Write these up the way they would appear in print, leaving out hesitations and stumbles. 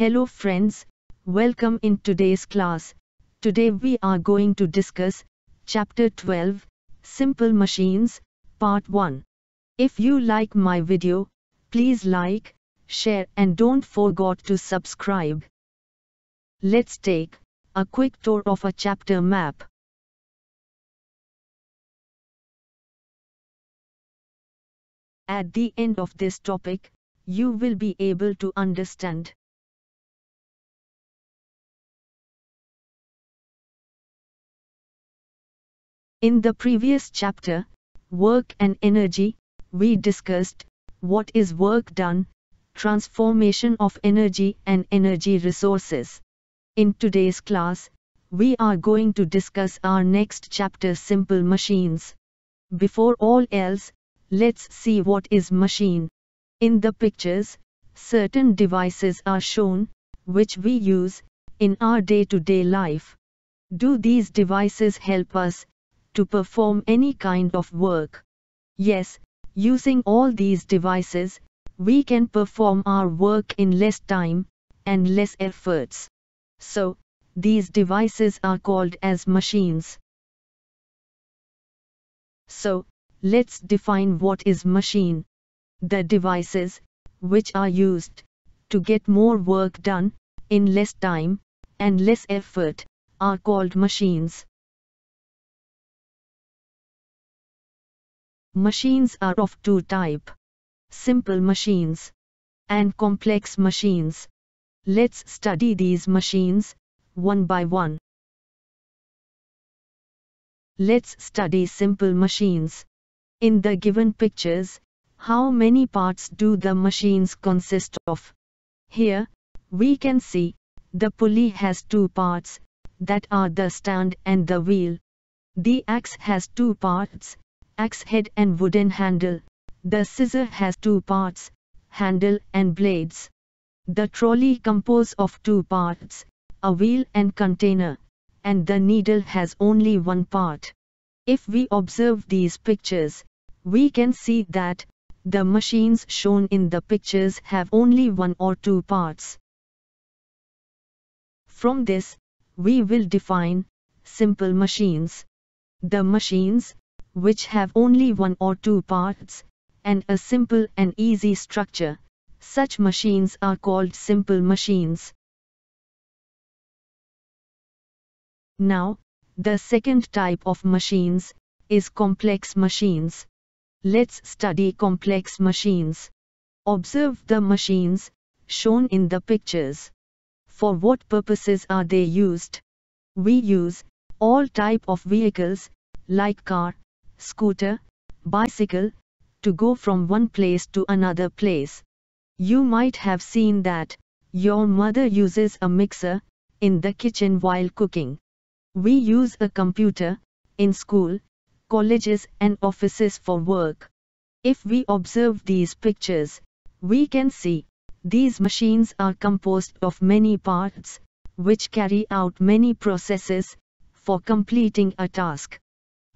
Hello friends, welcome in today's class. Today we are going to discuss Chapter 12, Simple Machines, Part 1. If you like my video, please like, share and don't forget to subscribe. Let's take a quick tour of a chapter map. At the end of this topic, you will be able to understand . In the previous chapter, Work and Energy, we discussed what is work done, transformation of energy and energy resources. In today's class, we are going to discuss our next chapter, Simple Machines. Before all else, let's see what is machine. In the pictures, certain devices are shown, which we use in our day-to-day life. Do these devices help us to perform any kind of work? Yes, using all these devices, we can perform our work in less time and less efforts. So, these devices are called as machines. So, let's define what is machine. The devices which are used to get more work done in less time and less effort are called machines. Machines are of two types: simple machines and complex machines. Let's study these machines one by one. Let's study simple machines. In the given pictures, how many parts do the machines consist of? Here, we can see the pulley has two parts, that are the stand and the wheel. The axe has two parts, axe head and wooden handle. The scissor has two parts, handle and blades. The trolley composed of two parts, a wheel and container, and the needle has only one part. If we observe these pictures, we can see that the machines shown in the pictures have only one or two parts. From this, we will define simple machines. The machines which have only one or two parts and a simple and easy structure, such machines are called simple machines. Now, the second type of machines is complex machines. Let's study complex machines. Observe the machines shown in the pictures. For what purposes are they used? We use all type of vehicles like car, scooter, bicycle, to go from one place to another place. You might have seen that your mother uses a mixer in the kitchen while cooking. We use a computer in school, colleges and offices for work. If we observe these pictures, we can see these machines are composed of many parts, which carry out many processes for completing a task.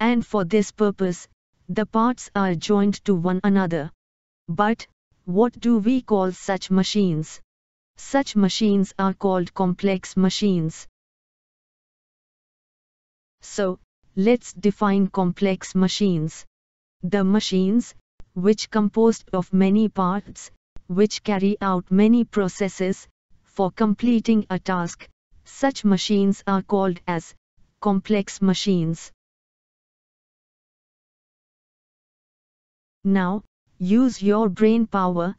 And for this purpose, the parts are joined to one another. But what do we call such machines? Such machines are called complex machines. So, let's define complex machines. The machines which composed of many parts, which carry out many processes for completing a task, such machines are called as complex machines. Now, use your brain power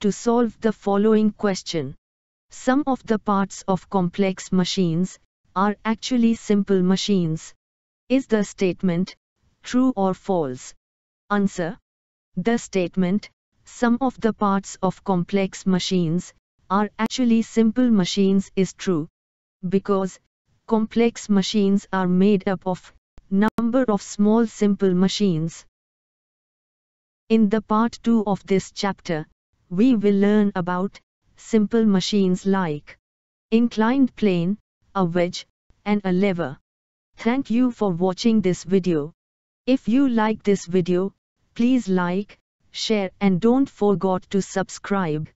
to solve the following question. Some of the parts of complex machines are actually simple machines. Is the statement true or false? Answer. The statement, some of the parts of complex machines are actually simple machines, is true, because complex machines are made up of number of small simple machines. In the part 2 of this chapter, we will learn about simple machines like inclined plane, a wedge, and a lever. Thank you for watching this video. If you like this video, please like, share and don't forget to subscribe.